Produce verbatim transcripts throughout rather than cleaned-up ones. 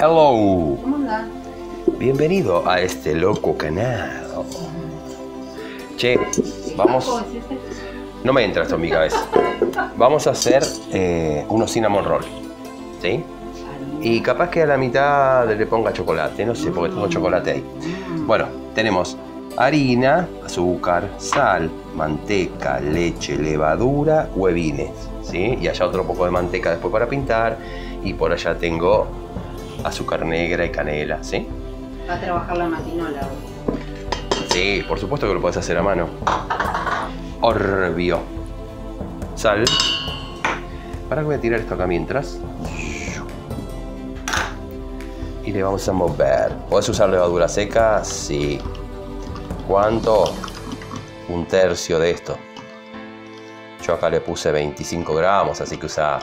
Hello. ¿Cómo andás? Bienvenido a este loco canal. Che, vamos. No me entra esto en mi cabeza. Vamos a hacer eh, unos cinnamon roll, ¿sí? Y capaz que a la mitad le ponga chocolate, no sé, porque tengo chocolate ahí. Bueno, tenemos harina, azúcar, sal, manteca, leche, levadura, huevines, ¿sí? Y allá otro poco de manteca después para pintar. Y por allá tengo azúcar negra y canela, ¿sí? Va a trabajar la matinola hoy. Sí, por supuesto que lo podés hacer a mano. Orbio. Sal. Ahora voy a tirar esto acá mientras. Y le vamos a mover. ¿Podés usar levadura seca? Sí. ¿Cuánto? Un tercio de esto. Yo acá le puse veinticinco gramos, así que usa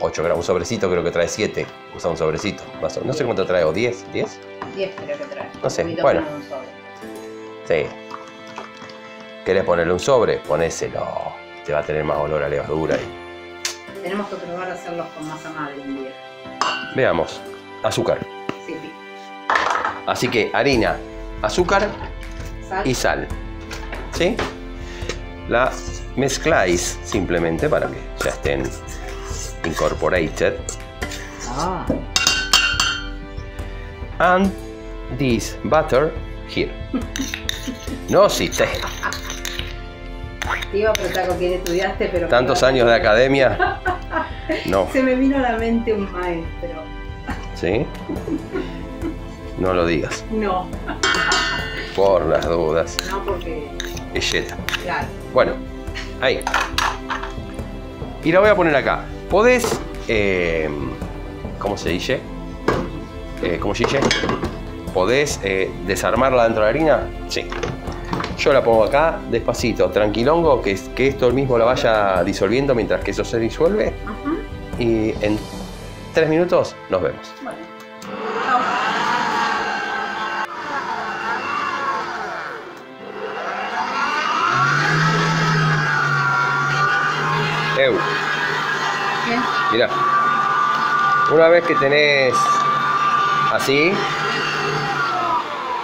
ocho gramos. Un sobrecito creo que trae siete. Usa un sobrecito. No sé cuánto trae, o diez. ¿diez? diez creo que trae. No sé, bueno. Sí. ¿Querés ponerle un sobre? Ponéselo. Te va a tener más olor a levadura ahí. Tenemos que probar a hacerlos con masa madre un día. Veamos. Azúcar. Sí, sí. Así que harina, azúcar, sal y sal. ¿Sí? La mezcláis simplemente para que ya estén incorporated. Ah. And this butter here. No, sí, te... Te iba a preguntar con quién estudiaste, pero... Tantos años de academia. No. Se me vino a la mente un maestro. ¿Sí? No lo digas. No. Por las dudas. No, porque... Belleta. Claro. Bueno, ahí. Y la voy a poner acá. Podés... Eh, ¿Cómo se dice? Eh, ¿Cómo se dice? ¿Podés eh, desarmarla dentro de la harina? Sí. Yo la pongo acá, despacito, tranquilongo, que, que esto mismo la vaya disolviendo mientras que eso se disuelve. Ajá. Y en tres minutos nos vemos. Bueno. Eu. ¿Qué? Mirá. Una vez que tenés así,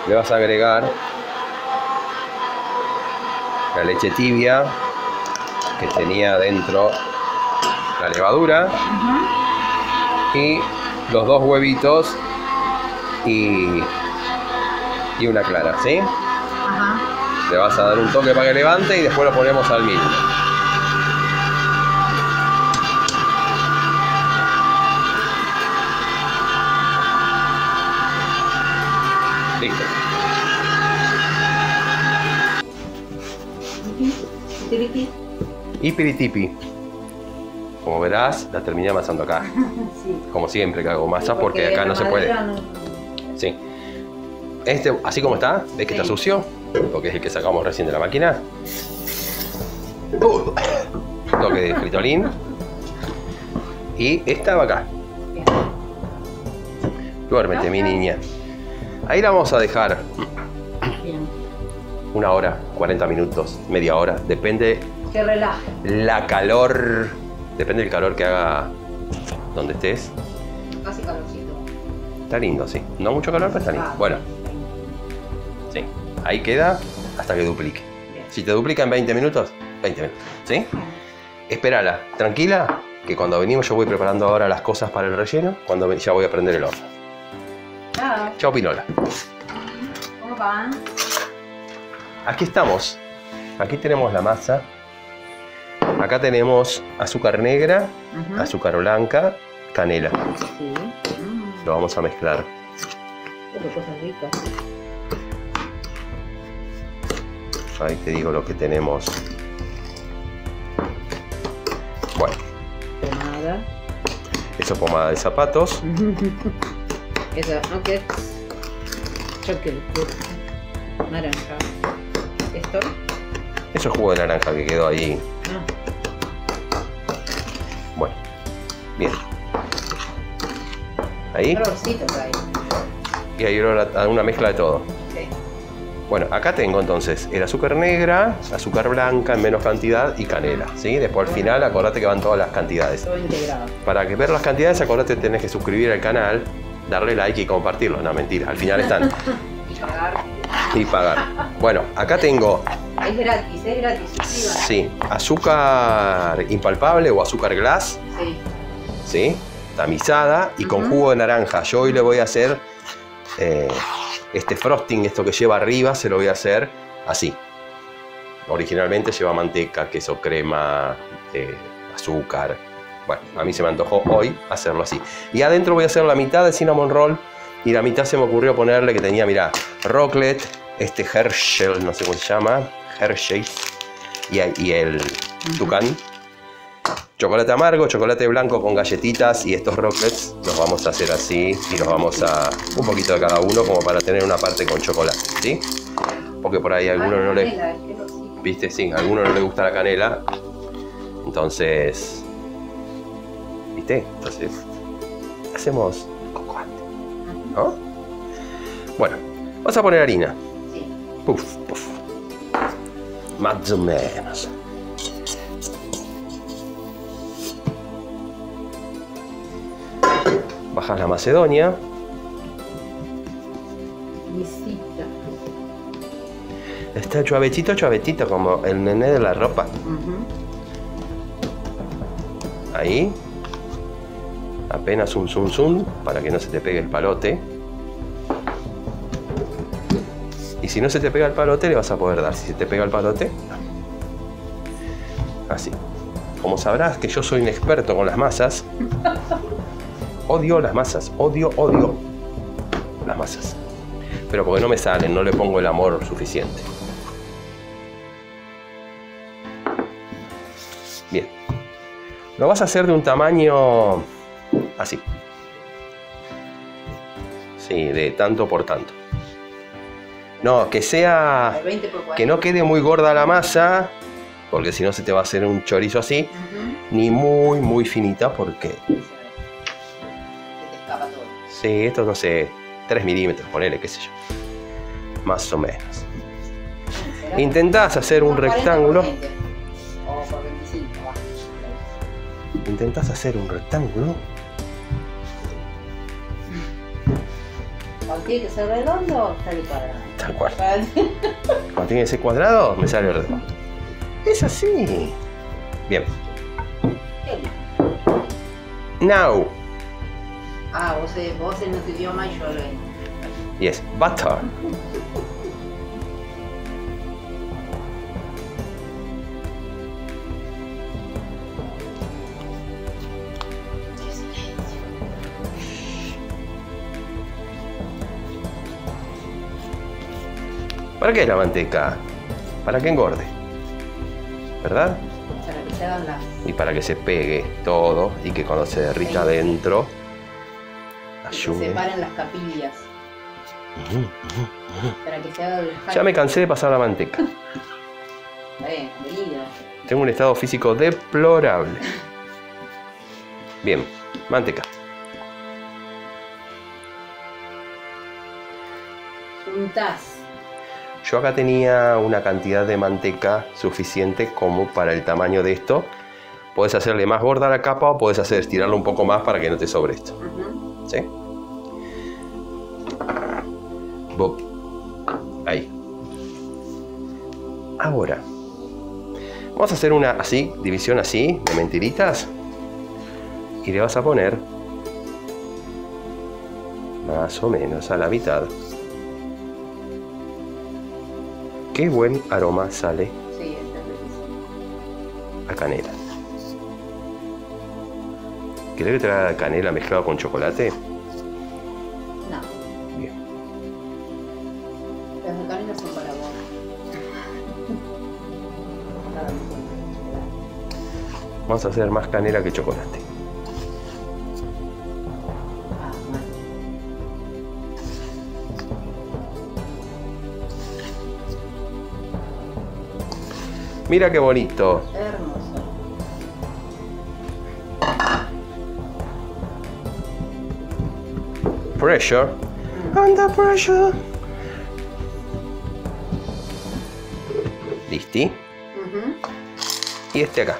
le vas a agregar la leche tibia que tenía dentro la levadura. Uh-huh. Y los dos huevitos y, y una clara, ¿sí? Uh-huh. Le vas a dar un toque para que levante y después lo ponemos al mínimo. Listo. Y piritipi. Como verás, la terminé amasando acá. Sí. Como siempre que hago masa, sí, porque, porque acá no se puede. No. Sí. Este, así como está, ves que sí. Está sucio, porque es el que sacamos recién de la máquina. Uh, toque de fritolín. Y esta va acá. Duérmete, mi niña. Ahí la vamos a dejar. Bien. Una hora, cuarenta minutos, media hora, depende. Que relaje. La calor, depende del calor que haga donde estés. Casi calorcito. Está lindo, sí. No mucho calor, pero está lindo. Bueno, sí. Ahí queda hasta que duplique. Bien. Si te duplica en veinte minutos, veinte minutos, ¿sí? Bien. Espérala, tranquila, que cuando venimos yo voy preparando ahora las cosas para el relleno, cuando ya voy a prender el horno. Chao. Chao, Pinola. ¿Cómo van? Aquí estamos, aquí tenemos la masa, acá tenemos azúcar negra, uh-huh. Azúcar blanca, canela. Sí. Mm. Lo vamos a mezclar. Oh, qué cosa rica. Ahí te digo lo que tenemos. Bueno. Pomada. Eso es pomada de zapatos. Eso, ok. Chocolate. Naranja. ¿Esto? Eso es jugo de naranja que quedó ahí. Ah. Bueno, bien. Ahí. Ahí. Y hay una mezcla de todo. Sí. Bueno, acá tengo entonces el azúcar negra, azúcar blanca en menos cantidad y canela. ¿Sí? Después al final acordate que van todas las cantidades. Todo integrado. Para que ver las cantidades acordate que tenés que suscribir al canal darle like y compartirlo. No, mentira, al final están. Y pagar. Y pagar. Bueno, acá tengo... Es gratis, es gratis. Sí, azúcar impalpable o azúcar glass. Sí. Sí, tamizada y con uh-huh. jugo de naranja. Yo hoy le voy a hacer eh, este frosting, esto que lleva arriba, se lo voy a hacer así. Originalmente lleva manteca, queso, crema, eh, azúcar. Bueno, a mí se me antojó hoy hacerlo así. Y adentro voy a hacer la mitad de cinnamon roll y la mitad se me ocurrió ponerle que tenía, mirá, rocklet, este Hershey's, no sé cómo se llama, Hershey's, y, y el tucán. Chocolate amargo, chocolate blanco con galletitas y estos rocklets los vamos a hacer así y los vamos a... un poquito de cada uno como para tener una parte con chocolate, ¿sí? Porque por ahí a alguno no le... ¿Viste? Sí, a alguno no le gusta la canela. Entonces... ¿viste? Entonces... hacemos cocoante, ¿no? Bueno, vas a poner harina. Sí. Puf, puf. Más o menos. Bajas la macedonia. Lisita. Está chuavecito, chuavecito, como el nené de la ropa. Uh-huh. Ahí. Apenas un zum zum para que no se te pegue el palote. Y si no se te pega el palote, le vas a poder dar. Si se te pega el palote, así. Como sabrás que yo soy un experto con las masas. Odio las masas, odio, odio las masas. Pero porque no me salen, no le pongo el amor suficiente. Bien. Lo vas a hacer de un tamaño así. Sí, de tanto por tanto. No, que sea... que no quede muy gorda la masa, porque si no se te va a hacer un chorizo así. Uh-huh. Ni muy, muy finita, porque... sí, estos no sé, tres milímetros, ponele, qué sé yo. Más o menos. Intentás hacer un rectángulo. Intentás hacer un rectángulo. Cuando tiene que ser redondo, sale cuadrado. Tal cual. Cuando tiene que ser cuadrado, me sale redondo. Es así. Bien. Now. Ah, vos, vos en tu idioma y yo lo en... Yes, butter. ¿Para qué es la manteca? Para que engorde, ¿verdad? Para que se hagan las... y para que se pegue todo y que cuando se derrita adentro... se separan las capillas. Uh-huh, uh-huh. Para que se haga el... ya me cansé de pasar la manteca. eh, Tengo un estado físico deplorable. Bien, manteca. Juntás. Yo acá tenía una cantidad de manteca suficiente como para el tamaño de esto. Podés hacerle más gorda la capa o podés hacer estirarlo un poco más para que no te sobre esto. Uh-huh. ¿Sí? Boop. Ahí. Ahora vamos a hacer una así, división así, de mentiritas. Y le vas a poner más o menos a la mitad. Qué buen aroma sale a canela. ¿Querés que traiga canela mezclada con chocolate? No. Bien. Las de canela son para vos. Vamos a hacer más canela que chocolate. Mira qué bonito. Pressure, under pressure. ¿Listi? Uh-huh. Y este acá.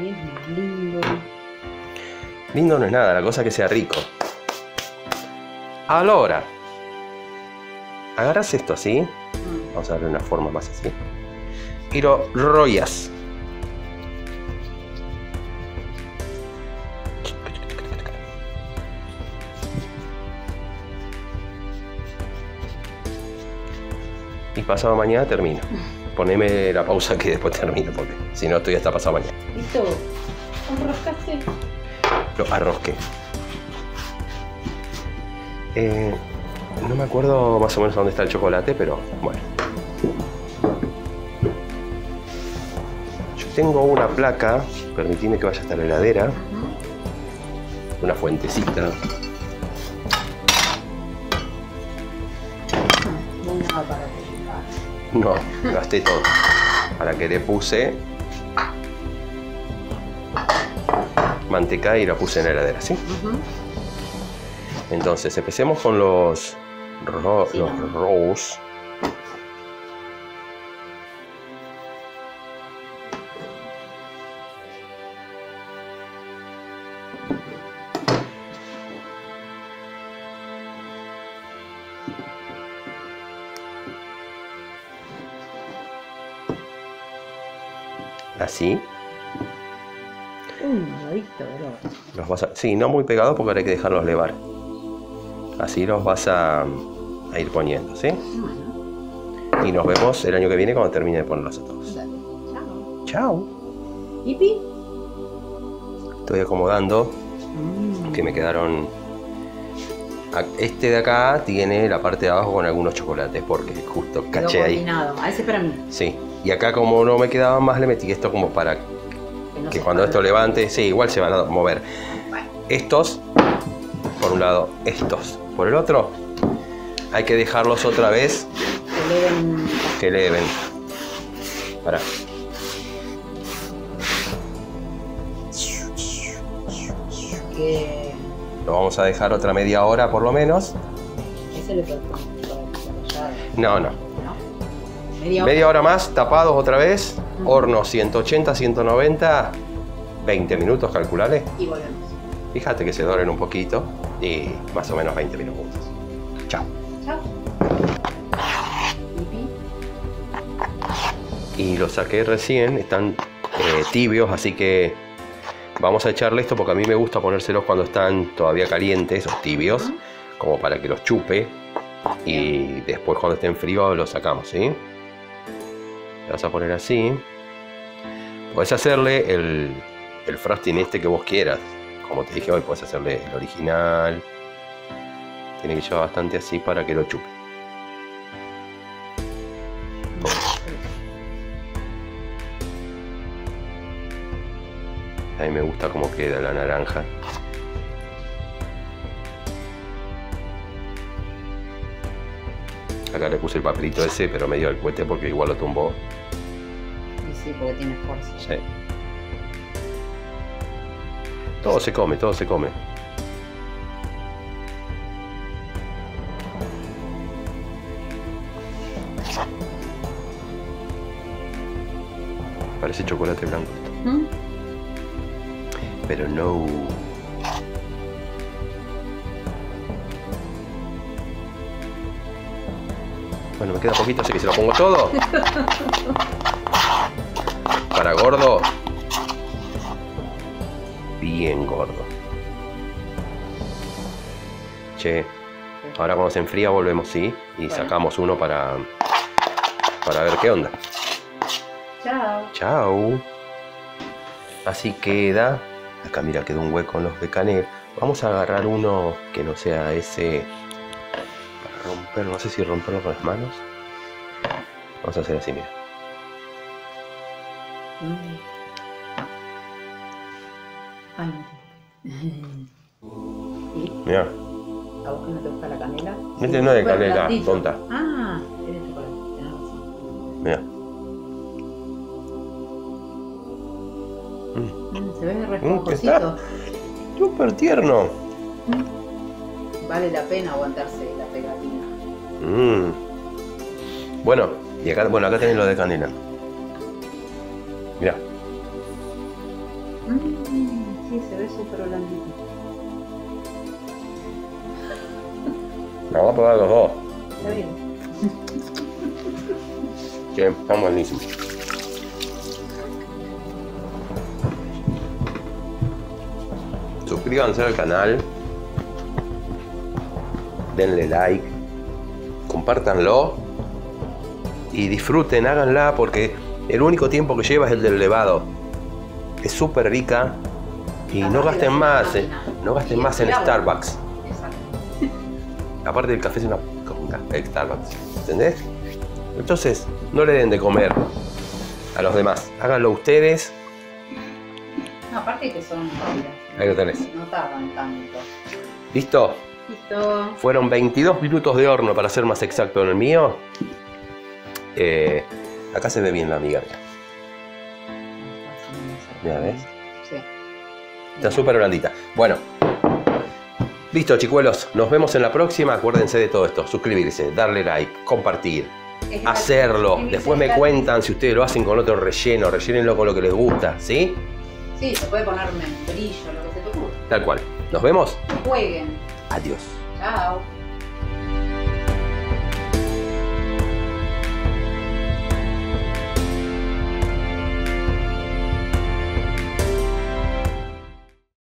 Ay, es lindo. Lindo no es nada, la cosa es que sea rico. Ahora, agarras esto así, vamos a darle una forma más así, y lo rollas. Y pasado mañana termino. Poneme la pausa que después termino, porque si no estoy hasta pasado mañana. ¿Listo? ¿Enroscaste? Lo arrosqué. Eh, no me acuerdo más o menos dónde está el chocolate, pero bueno. Yo tengo una placa, permitime que vaya hasta la heladera. Una fuentecita. No, gasté todo. Para que le puse manteca y la puse en la heladera, ¿sí? Uh-huh. Entonces, empecemos con los, ro sí, los no. rolls. Así. Un nudito, ¿verdad? Los vas a... Sí, no muy pegados porque ahora hay que dejarlos levar. Así los vas a, a ir poniendo, ¿sí? Uh-huh. Y nos vemos el año que viene cuando termine de ponerlos a todos. Dale. Chao. Chao. ¿Yipi? Estoy acomodando, mm. que me quedaron... Este de acá tiene la parte de abajo con algunos chocolates porque justo caché ahí. A ese para mí. Sí. Y acá como no me quedaba más, le metí esto como para que, no que cuando esto levante, sí, igual se van a mover. Estos, por un lado, estos, por el otro, hay que dejarlos otra vez. Que eleven. Que eleven. Pará. Que... Lo vamos a dejar otra media hora por lo menos. ¿Ese le puedo poner? No, no. Media hora. Media hora más, tapados otra vez, uh-huh. Horno ciento ochenta, ciento noventa, veinte minutos, calculale. Y volvemos. Fíjate que se doren un poquito y más o menos veinte minutos. Chao. Chao. Y los saqué recién, están eh, tibios, así que vamos a echarle esto porque a mí me gusta ponérselos cuando están todavía calientes, o tibios, uh-huh. Como para que los chupe y después cuando estén fríos los sacamos, ¿sí? Vas a poner así. Podés hacerle el, el frosting este que vos quieras. Como te dije hoy, podés hacerle el original. Tiene que llevar bastante así para que lo chupe. A mí me gusta cómo queda la naranja. Acá le puse el papelito ese, pero me dio el cohete porque igual lo tumbó. Sí, porque tiene fuerza. Sí. Todo se come, todo se come. Parece chocolate blanco. ¿Mm? Pero no... Bueno, me queda poquito, así que se lo pongo todo. Para gordo. Bien gordo. Che, ahora cuando se enfría volvemos, sí. Y bueno, sacamos uno para, para ver qué onda. Chao. Chao. Así queda. Acá mira, quedó un hueco en los de canel. Vamos a agarrar uno que no sea ese... romper, no sé si romperlo con las manos. Vamos a hacer así, mira. Mira. ¿A vos que no te gusta la canela? Este no es de canela, tonta. Ah, tiene chocolate. Mira. Se ve responjosito. Súper tierno. Vale la pena aguantarse la pegatina. Mm. Bueno. Y acá, bueno, acá tenéis lo de canela. Mirá. Mm, sí, se ve súper holandito. Vamos a probar los dos. Está bien. Sí, están buenísimos. Suscríbanse al canal. Denle like. Compártanlo. Y disfruten, háganla, porque el único tiempo que lleva es el del levado. Es súper rica. Y no gasten más, eh, no gasten más en Starbucks. Aparte del café es una Starbucks, ¿entendés? Entonces, no le den de comer a los demás, háganlo ustedes. No, aparte que son rápidas. Ahí lo tenés. No tardan tanto. ¿Listo? Listo. Fueron veintidós minutos de horno, para ser más exacto en el mío. Eh, acá se ve bien la amiga, mira. ¿Ya ves? Sí. Está súper blandita. Bueno. Listo, chicuelos, nos vemos en la próxima. Acuérdense de todo esto, suscribirse, darle like, compartir, hacerlo. Después me cuentan si ustedes lo hacen con otro relleno, rellénenlo con lo que les gusta, ¿sí? Sí, se puede poner membrillo, lo que se te ocurra. Tal cual. Nos vemos. Jueguen. Adiós. Chao.